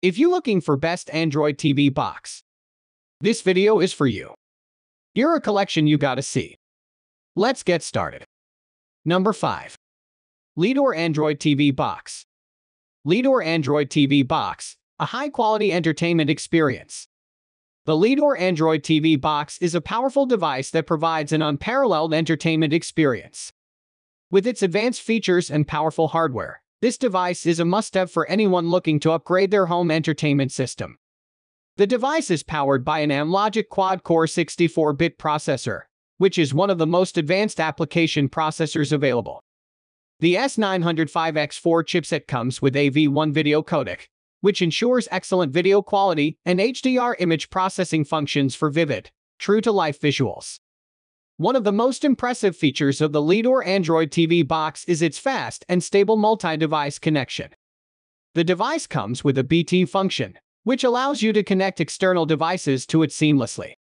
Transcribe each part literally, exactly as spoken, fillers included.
If you're looking for best Android T V box, this video is for you. You're a collection you gotta see. Let's get started. Number five. Leedoar Android T V Box. Leedoar Android T V Box, a high-quality entertainment experience. The Leedoar Android T V Box is a powerful device that provides an unparalleled entertainment experience. With its advanced features and powerful hardware, this device is a must-have for anyone looking to upgrade their home entertainment system. The device is powered by an Amlogic quad-core sixty-four bit processor, which is one of the most advanced application processors available. The S nine oh five X four chipset comes with A V one video codec, which ensures excellent video quality and H D R image processing functions for vivid, true-to-life visuals. One of the most impressive features of the Leedoar Android T V box is its fast and stable multi-device connection. The device comes with a B T function, which allows you to connect external devices to it seamlessly.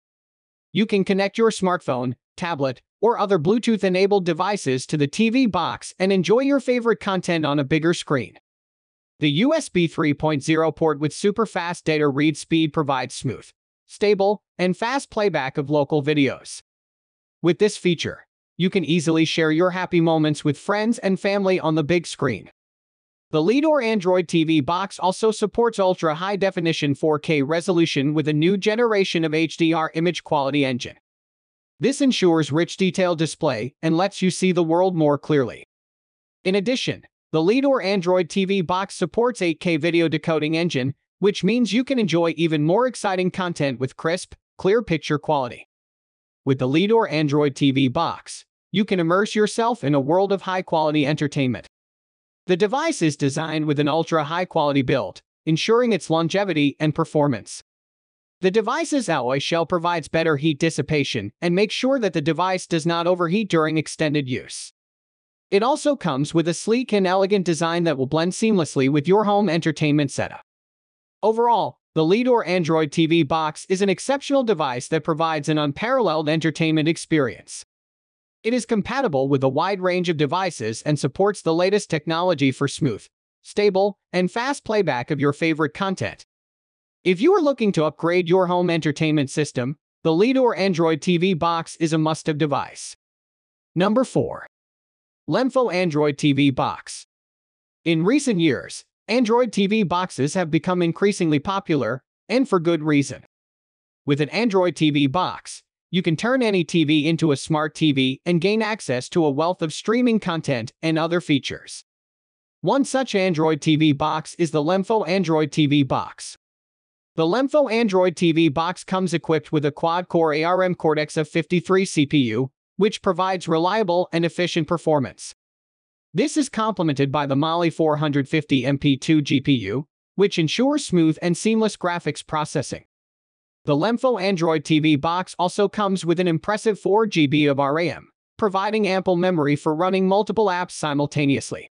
You can connect your smartphone, tablet, or other Bluetooth-enabled devices to the T V box and enjoy your favorite content on a bigger screen. The U S B three point oh port with super-fast data read speed provides smooth, stable, and fast playback of local videos. With this feature, you can easily share your happy moments with friends and family on the big screen. The Leedoar Android T V box also supports ultra-high-definition four K resolution with a new generation of H D R image quality engine. This ensures rich detail display and lets you see the world more clearly. In addition, the Leedoar Android T V box supports eight K video decoding engine, which means you can enjoy even more exciting content with crisp, clear picture quality. With the Leedoar Android T V box, you can immerse yourself in a world of high-quality entertainment. The device is designed with an ultra-high-quality build, ensuring its longevity and performance. The device's alloy shell provides better heat dissipation and makes sure that the device does not overheat during extended use. It also comes with a sleek and elegant design that will blend seamlessly with your home entertainment setup. Overall, the Leedoar Android T V box is an exceptional device that provides an unparalleled entertainment experience. It is compatible with a wide range of devices and supports the latest technology for smooth, stable, and fast playback of your favorite content. If you are looking to upgrade your home entertainment system, the Leedoar Android T V box is a must-have device. Number four. LEMFO Android T V box. In recent years, Android T V boxes have become increasingly popular, and for good reason. With an Android T V box, you can turn any T V into a smart T V and gain access to a wealth of streaming content and other features. One such Android T V box is the LEMFO Android T V box. The LEMFO Android T V box comes equipped with a quad-core ARM Cortex A fifty-three C P U, which provides reliable and efficient performance. This is complemented by the Mali four hundred fifty M P two G P U, which ensures smooth and seamless graphics processing. The LEMFO Android T V box also comes with an impressive four G B of RAM, providing ample memory for running multiple apps simultaneously.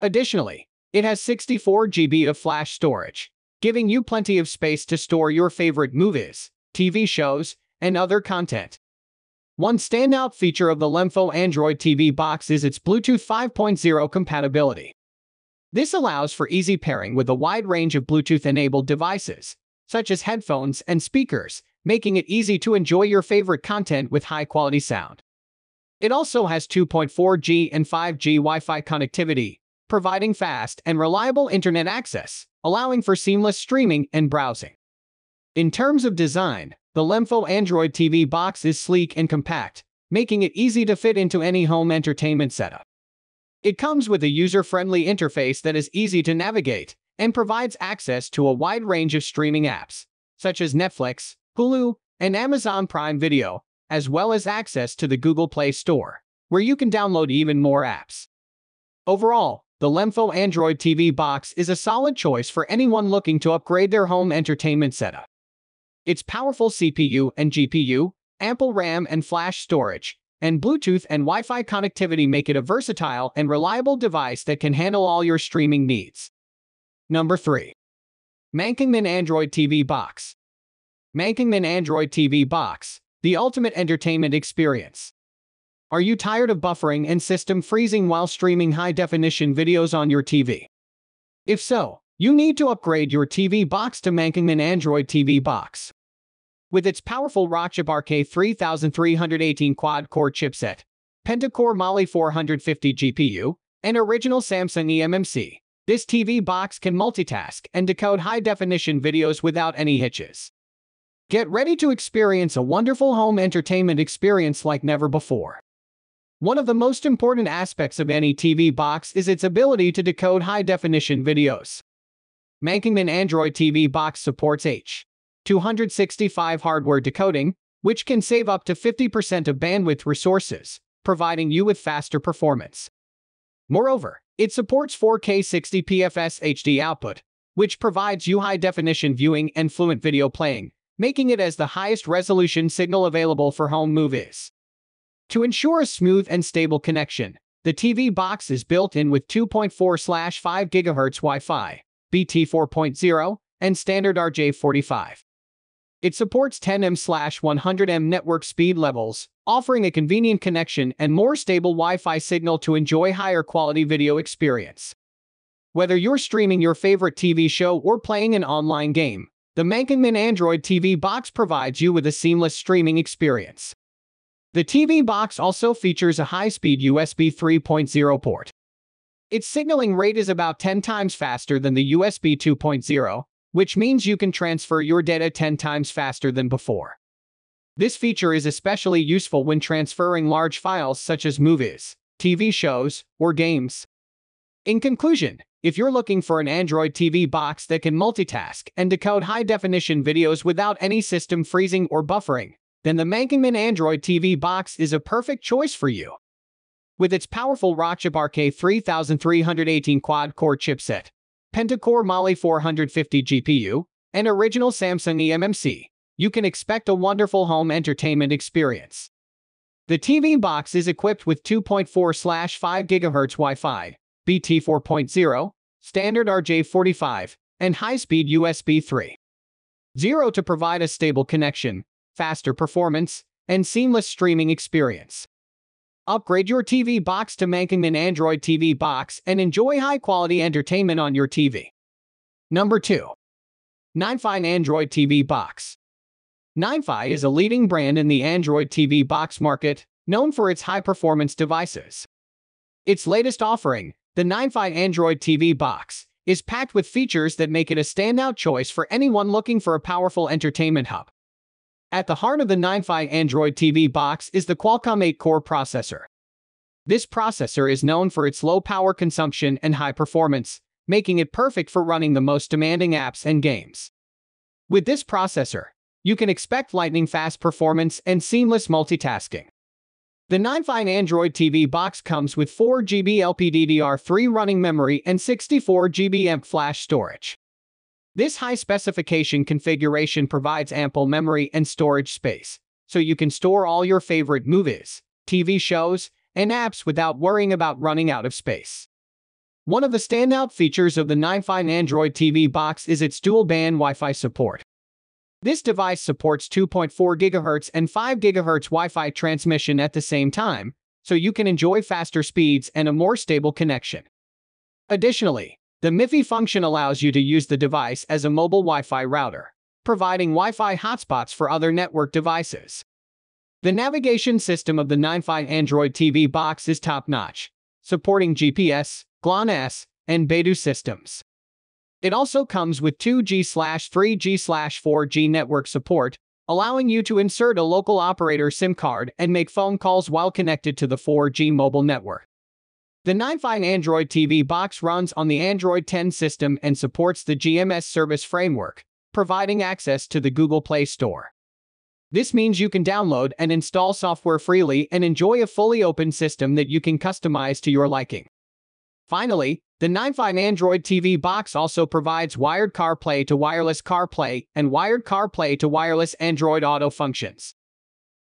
Additionally, it has sixty-four G B of flash storage, giving you plenty of space to store your favorite movies, T V shows, and other content. One standout feature of the LEMFO Android T V box is its Bluetooth five point oh compatibility. This allows for easy pairing with a wide range of Bluetooth-enabled devices, such as headphones and speakers, making it easy to enjoy your favorite content with high-quality sound. It also has two point four G and five G Wi-Fi connectivity, providing fast and reliable internet access, allowing for seamless streaming and browsing. In terms of design, the LEMFO Android T V box is sleek and compact, making it easy to fit into any home entertainment setup. It comes with a user-friendly interface that is easy to navigate and provides access to a wide range of streaming apps, such as Netflix, Hulu, and Amazon Prime Video, as well as access to the Google Play Store, where you can download even more apps. Overall, the LEMFO Android T V box is a solid choice for anyone looking to upgrade their home entertainment setup. Its powerful C P U and G P U, ample RAM and flash storage, and Bluetooth and Wi-Fi connectivity make it a versatile and reliable device that can handle all your streaming needs. Number three. Mankangmin Android T V box. Mankangmin Android T V box, the ultimate entertainment experience. Are you tired of buffering and system freezing while streaming high-definition videos on your T V? If so, you need to upgrade your T V box to Mankangmin Android T V box. With its powerful Rockchip R K three thousand three hundred eighteen quad-core chipset, pentacore Mali four hundred fifty G P U, and original Samsung eMMC, this T V box can multitask and decode high-definition videos without any hitches. Get ready to experience a wonderful home entertainment experience like never before. One of the most important aspects of any T V box is its ability to decode high-definition videos. Mankangmin Android T V box supports H two sixty-five hardware decoding, which can save up to fifty percent of bandwidth resources, providing you with faster performance. Moreover, it supports four K sixty P F S H D output, which provides you high-definition viewing and fluent video playing, making it as the highest resolution signal available for home movies. To ensure a smooth and stable connection, the T V box is built in with two point four slash five gigahertz Wi-Fi, B T four point oh, and standard R J forty-five. It supports ten megabits per second slash one hundred megabits per second network speed levels, offering a convenient connection and more stable Wi-Fi signal to enjoy higher quality video experience. Whether you're streaming your favorite T V show or playing an online game, the Mankangmin Android T V box provides you with a seamless streaming experience. The T V box also features a high-speed U S B three point oh port. Its signaling rate is about ten times faster than the U S B two point oh, which means you can transfer your data ten times faster than before. This feature is especially useful when transferring large files such as movies, T V shows, or games. In conclusion, if you're looking for an Android T V box that can multitask and decode high-definition videos without any system freezing or buffering, then the Mankangmin Android T V box is a perfect choice for you. With its powerful Rockchip R K three thousand three hundred eighteen quad-core chipset, pentacore Mali four hundred fifty G P U, and original Samsung eMMC, you can expect a wonderful home entertainment experience. The T V box is equipped with two point four slash five gigahertz Wi-Fi, B T four point oh, standard R J forty-five, and high-speed U S B three point oh to provide a stable connection, faster performance, and seamless streaming experience. Upgrade your T V box to Mankangmin Android T V box and enjoy high-quality entertainment on your T V. Number two. Ninephi Android T V box. Ninephi is a leading brand in the Android T V box market, known for its high-performance devices. Its latest offering, the Ninephi Android T V box, is packed with features that make it a standout choice for anyone looking for a powerful entertainment hub. At the heart of the Ninephi Android T V box is the Qualcomm eight core processor. This processor is known for its low power consumption and high performance, making it perfect for running the most demanding apps and games. With this processor, you can expect lightning-fast performance and seamless multitasking. The Ninephi Android T V box comes with four gigabytes L P D D R three running memory and sixty-four gigabytes E M P flash storage. This high-specification configuration provides ample memory and storage space, so you can store all your favorite movies, T V shows, and apps without worrying about running out of space. One of the standout features of the Ninephi Android T V box is its dual-band Wi-Fi support. This device supports two point four gigahertz and five gigahertz Wi-Fi transmission at the same time, so you can enjoy faster speeds and a more stable connection. Additionally, the MIFI function allows you to use the device as a mobile Wi-Fi router, providing Wi-Fi hotspots for other network devices. The navigation system of the Ninephi Android T V box is top-notch, supporting G P S, GLONASS, and Beidou systems. It also comes with two G, three G, four G network support, allowing you to insert a local operator SIM card and make phone calls while connected to the four G mobile network. The Ninephi Android T V box runs on the Android ten system and supports the G M S service framework, providing access to the Google Play Store. This means you can download and install software freely and enjoy a fully open system that you can customize to your liking. Finally, the Ninephi Android T V box also provides wired CarPlay to wireless CarPlay and wired CarPlay to wireless Android Auto functions.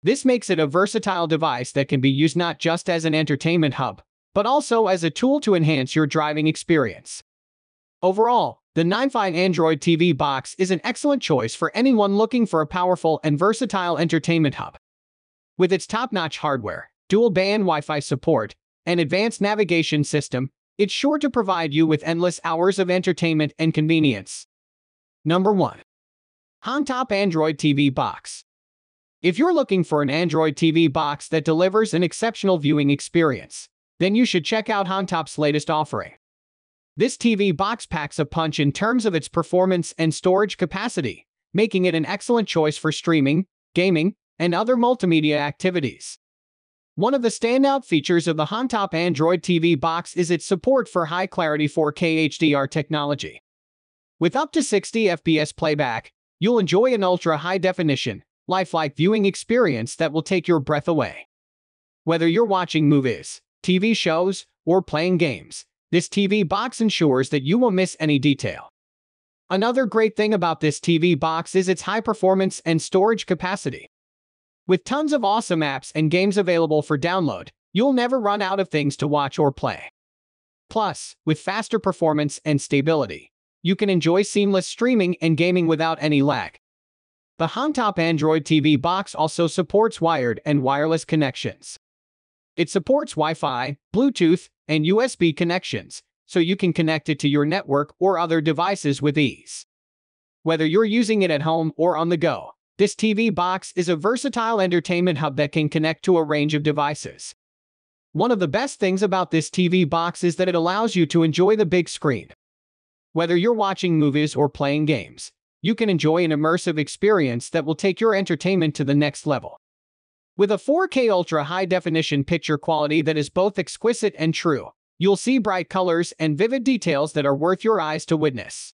This makes it a versatile device that can be used not just as an entertainment hub, but also as a tool to enhance your driving experience. Overall, the Ninephi Android T V box is an excellent choice for anyone looking for a powerful and versatile entertainment hub. With its top-notch hardware, dual-band Wi-Fi support, and advanced navigation system, it's sure to provide you with endless hours of entertainment and convenience. Number one. Hongtop Android T V Box. If you're looking for an Android T V box that delivers an exceptional viewing experience, then you should check out Hongtop's latest offering. This T V box packs a punch in terms of its performance and storage capacity, making it an excellent choice for streaming, gaming, and other multimedia activities. One of the standout features of the Hongtop Android T V box is its support for high-clarity four K H D R technology. With up to sixty F P S playback, you'll enjoy an ultra-high-definition, lifelike viewing experience that will take your breath away. Whether you're watching movies, T V shows, or playing games, this T V box ensures that you won't miss any detail. Another great thing about this T V box is its high performance and storage capacity. With tons of awesome apps and games available for download, you'll never run out of things to watch or play. Plus, with faster performance and stability, you can enjoy seamless streaming and gaming without any lag. The Hongtop Android T V box also supports wired and wireless connections. It supports Wi-Fi, Bluetooth, and U S B connections, so you can connect it to your network or other devices with ease. Whether you're using it at home or on the go, this T V box is a versatile entertainment hub that can connect to a range of devices. One of the best things about this T V box is that it allows you to enjoy the big screen. Whether you're watching movies or playing games, you can enjoy an immersive experience that will take your entertainment to the next level. With a four K ultra-high-definition picture quality that is both exquisite and true, you'll see bright colors and vivid details that are worth your eyes to witness.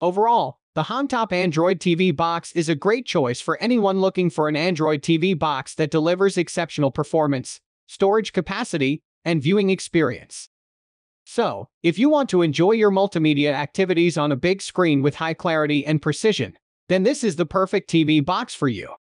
Overall, the Hongtop Android T V box is a great choice for anyone looking for an Android T V box that delivers exceptional performance, storage capacity, and viewing experience. So, if you want to enjoy your multimedia activities on a big screen with high clarity and precision, then this is the perfect T V box for you.